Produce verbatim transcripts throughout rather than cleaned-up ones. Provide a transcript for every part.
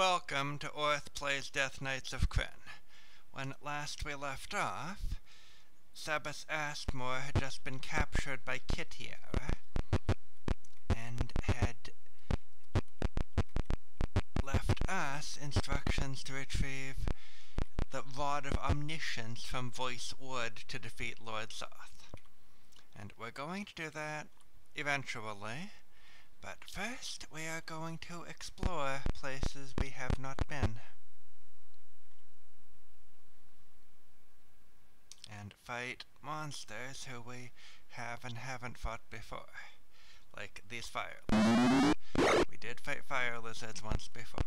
welcome to Orth Plays Death Knights of Krynn. When last we left off, Sabas Ashmore had just been captured by Kitiara and had left us instructions to retrieve the Rod of Omniscience from Voice Wood to defeat Lord Soth. And we're going to do that eventually. But first, we are going to explore places we have not been. And fight monsters who we have and haven't fought before. Like these fire lizards. We did fight fire lizards once before.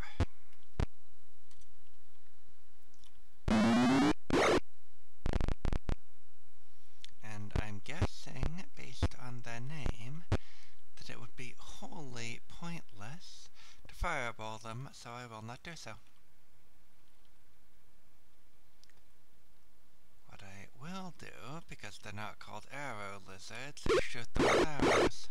And I'm guessing, based on their name, that it would be wholly pointless to fireball them, so I will not do so. What I will do, because they're not called arrow lizards, is shoot them with arrows.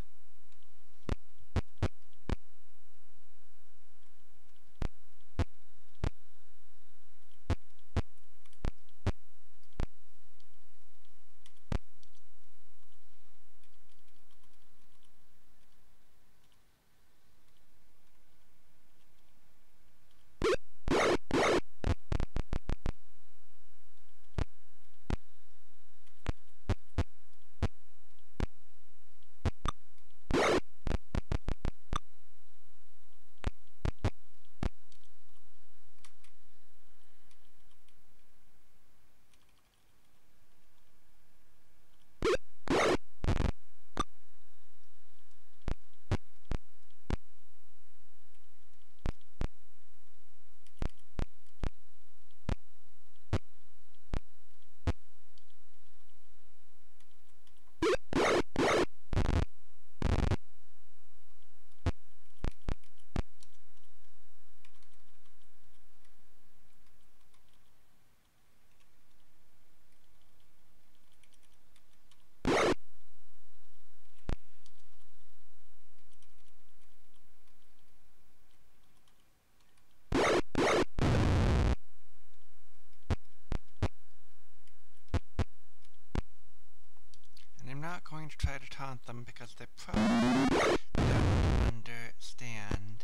I'm going to try to taunt them because they probably don't understand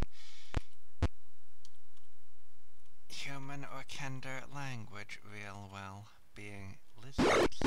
human or kinder language real well, being lizards.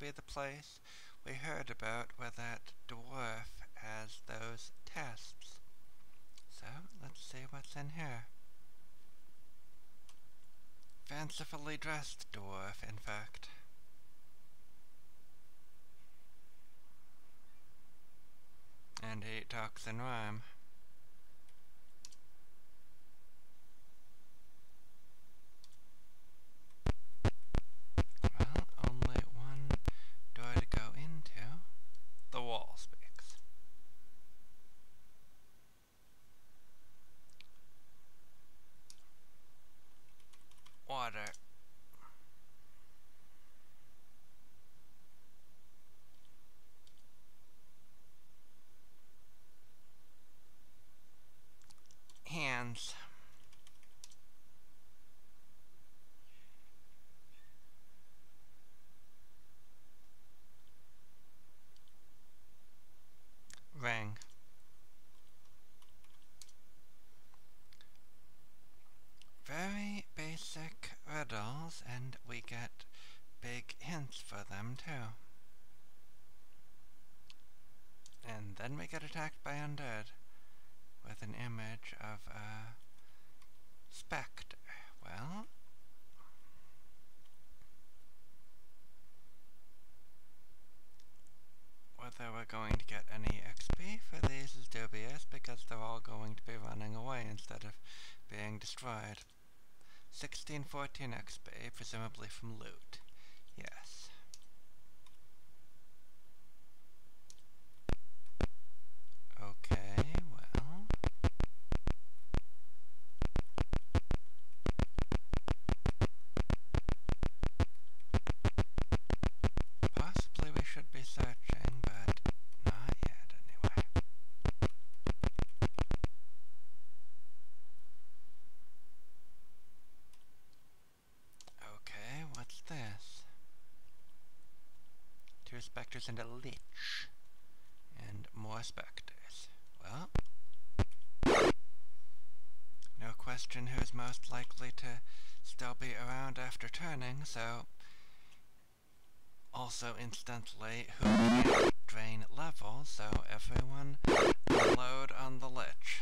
Be the place we heard about where that dwarf has those tests. So let's see what's in here. Fancifully dressed dwarf, in fact. And he talks in rhyme. Then we get attacked by undead with an image of a spectre. Well, whether we're going to get any X P for these is dubious, because they're all going to be running away instead of being destroyed. sixteen fourteen X P, presumably from loot. Yes. Okay, well. Possibly we should be searching, but not yet anyway. Okay, what's this? Two spectres and a lich. And more spectres. Well, no question who's most likely to still be around after turning, so also instantly who can drain level, so everyone load on the lich.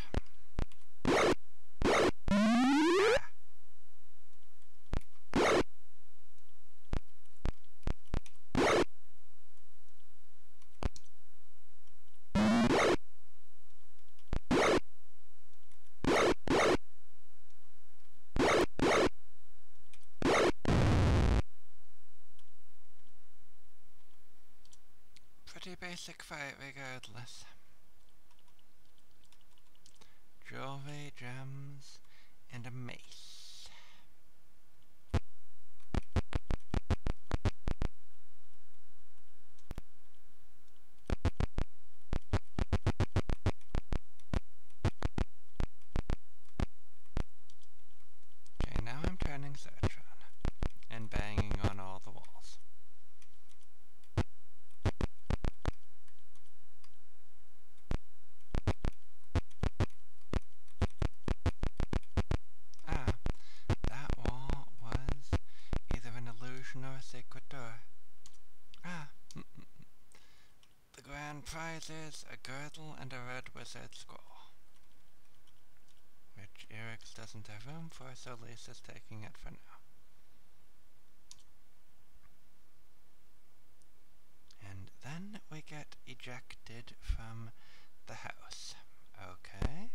Basic fight regardless. Jewelry, gems, and a mace. Okay, now I'm turning search on and banging on all the walls. Prizes, a girdle, and a red wizard scroll, which Erix doesn't have room for, so Lisa's taking it for now. And then we get ejected from the house. Okay.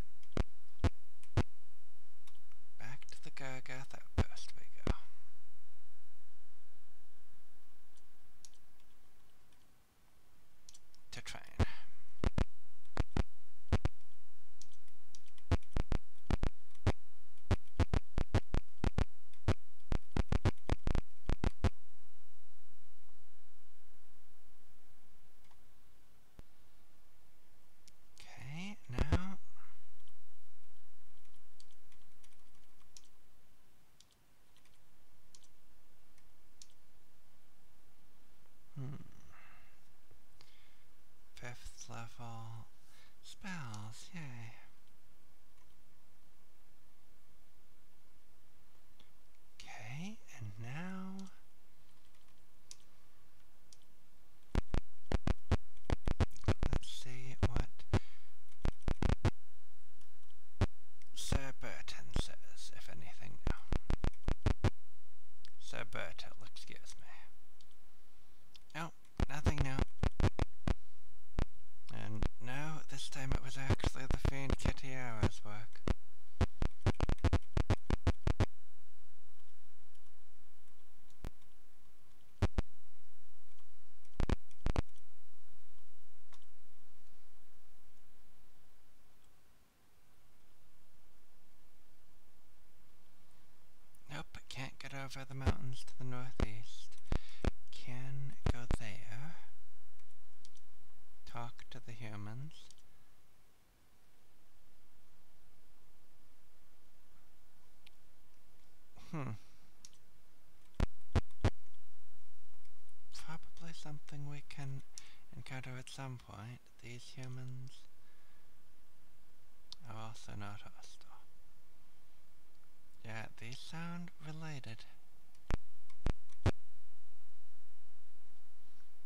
Back to the Gargath outpost we go. To train. Okay, now hmm. Fifth level spells, yay. Okay, and now let's see what Sir Burton says, if anything now. Sir Burton, excuse me. Oh, nothing new. And no, this time it was actually the fiend Kitiara's work. Nope, can't get over the mountains to the northeast. Can go there. Talk to the humans. Hmm. Probably something we can encounter at some point. These humans are also not hostile. Yeah, these sound related.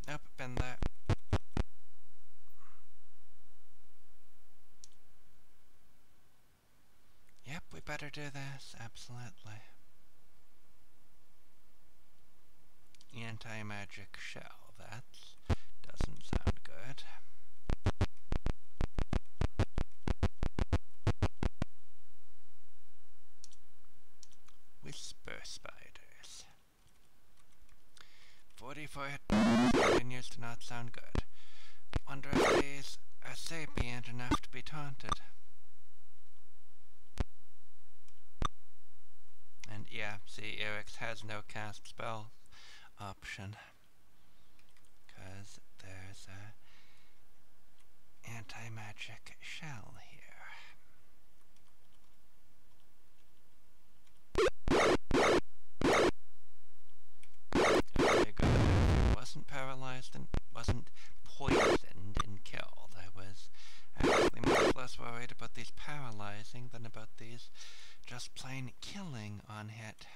Nope, been there. better do this, absolutely. Anti-magic shell, that doesn't sound good. Whisper spiders. forty-four hit continues to not sound good. Wonder if these are sapient enough to be taunted. And yeah, see, Erix has no cast spell option, because there's a anti-magic shell here. Okay, good. I wasn't paralyzed and wasn't poisoned and killed. I was actually much less worried about these paralyzing than about these just plain killing on hit.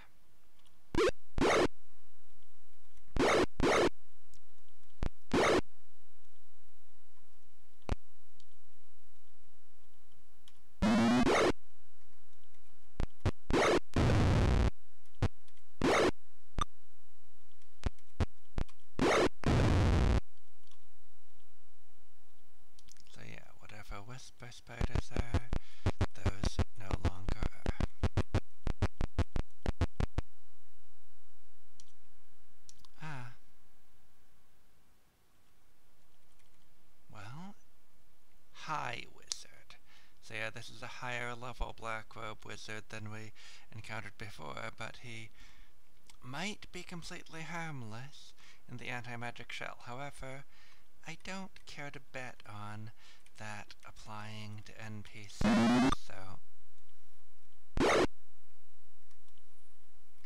Spiders are, those no longer are. Ah. Well, high wizard. So yeah, this is a higher level black robe wizard than we encountered before, but he might be completely harmless in the anti-magic shell. However, I don't care to bet on that applying to N P Cs, so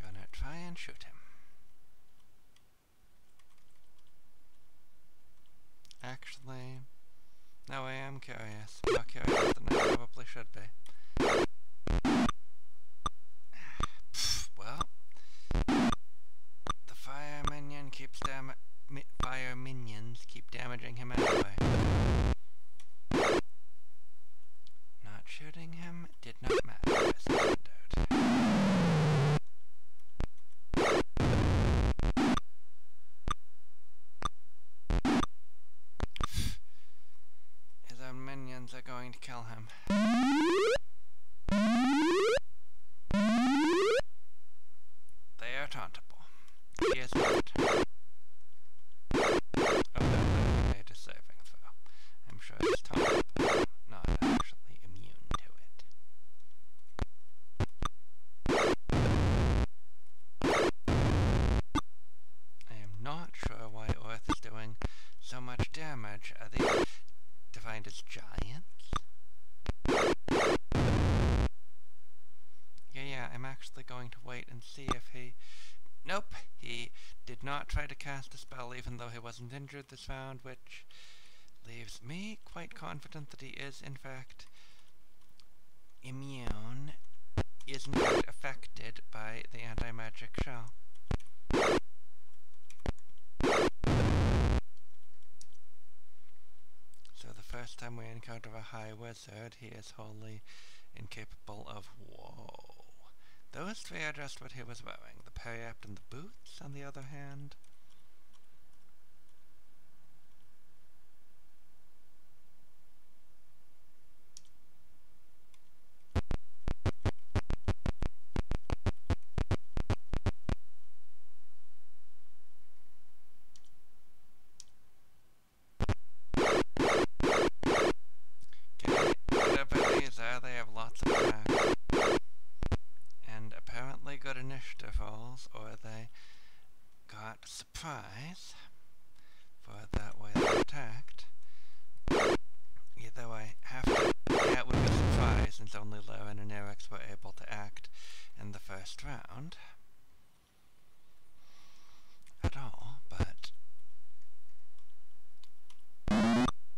gonna try and shoot him. Actually, no, I am curious. More curious than I probably should be. Well, the fire minion keeps dam- mi- fire minions keep damaging him anyway. Shooting him did not matter, as it turned out. His own minions are going to kill him. They are tauntable. He is not. Oh no, they made a saving throw. I'm sure it's tauntable. Not actually. Not sure why Orth is doing so much damage. Are they defined as giants? Yeah, yeah, I'm actually going to wait and see if he... Nope! He did not try to cast a spell even though he wasn't injured this round, which leaves me quite confident that he is, in fact, immune, is in fact affected by the anti-magic shell. So the first time we encounter a high wizard, he is wholly incapable of... Whoa. Those three are just what he was wearing. The periapt and the boots, on the other hand. Or they got surprise for that way they attacked. Either way, half yeah, it would be surprise since only Laren and Erix were able to act in the first round at all, but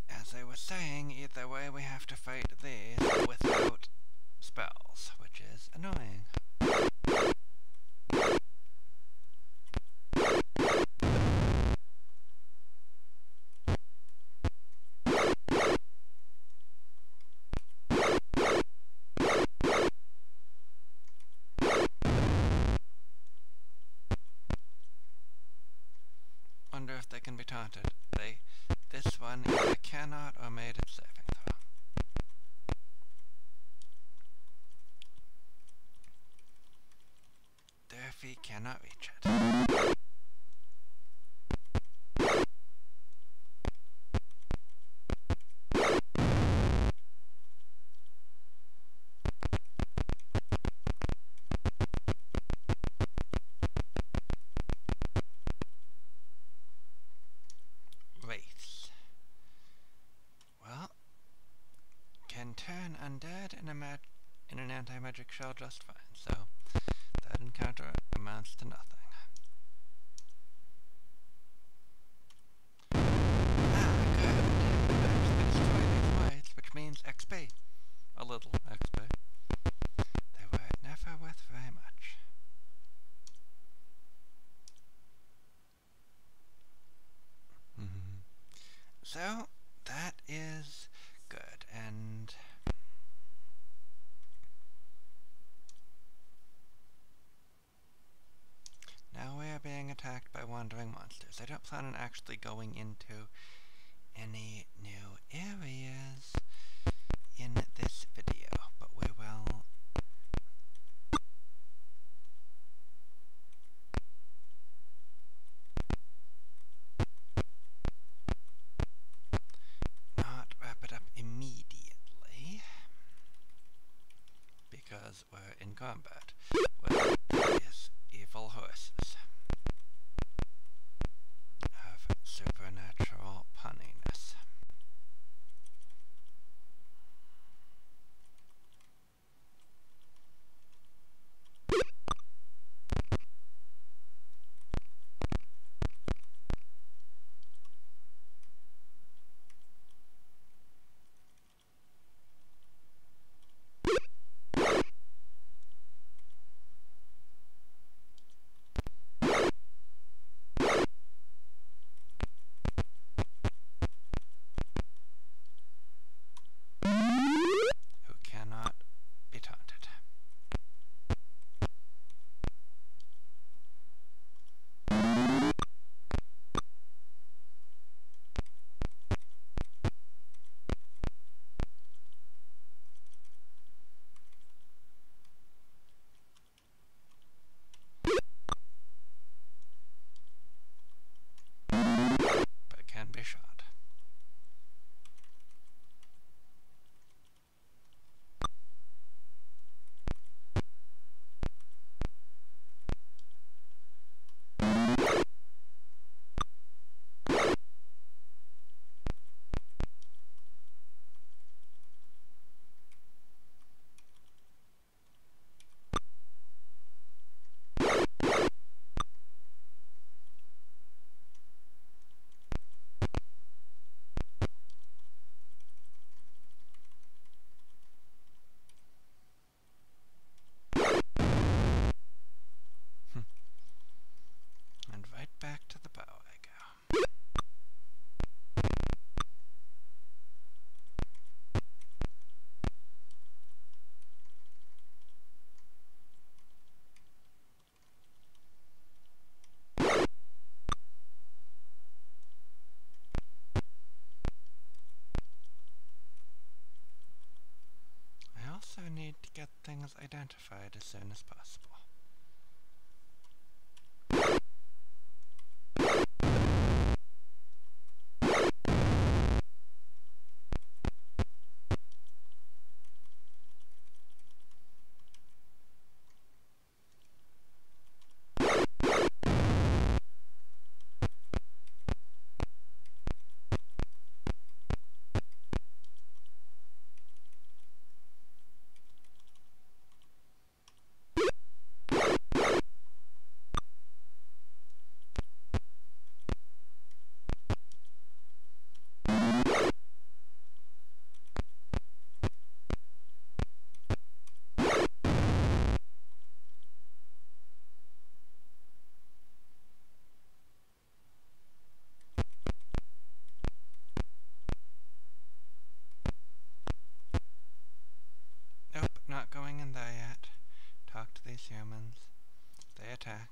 as I was saying, either way we have to fight these without spells, which is annoying. charted. They, this one either cannot or made a saving throw. Durfee cannot reach it. Magic shell just fine, so that encounter amounts to nothing. Ah, good. They destroy these whites, which means X P. A little X P. They were never worth very much. Mm-hmm. So, that is good, and... now we are being attacked by wandering monsters. I don't plan on actually going into any new areas in this video, but we will... not wrap it up immediately, because we're in combat with these evil horses. Supernatural punniness. Things identified as soon as possible. Humans. They attack.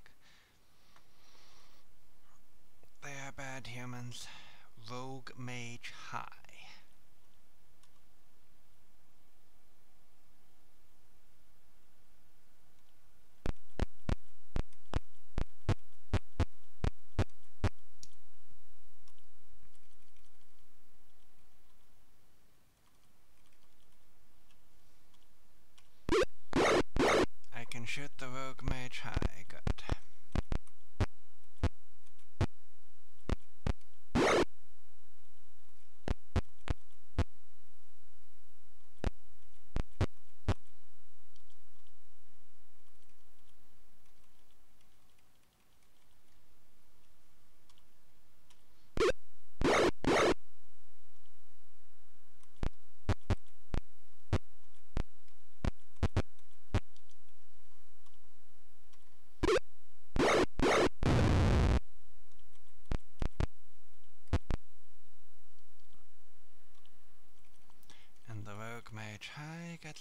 They are bad humans. Omniscience, Rogue Mage High. I can shoot the Rogue Mage High, good.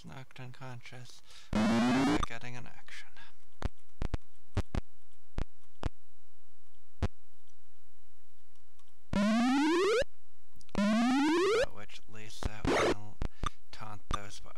Knocked unconscious by getting an action. Which Lisa will taunt those warriors.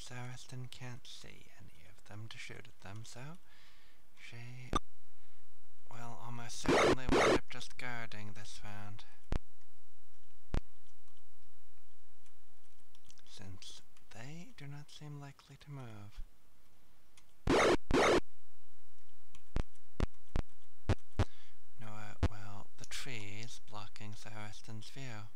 Saracen can't see any of them to shoot at them, so she will almost certainly wind up just guarding this round, since they do not seem likely to move. Nor will the trees blocking Saracen's view.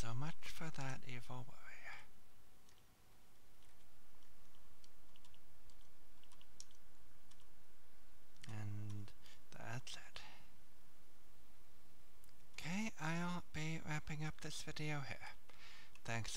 So much for that evil warrior. And that's it. Okay, I'll be wrapping up this video here. Thanks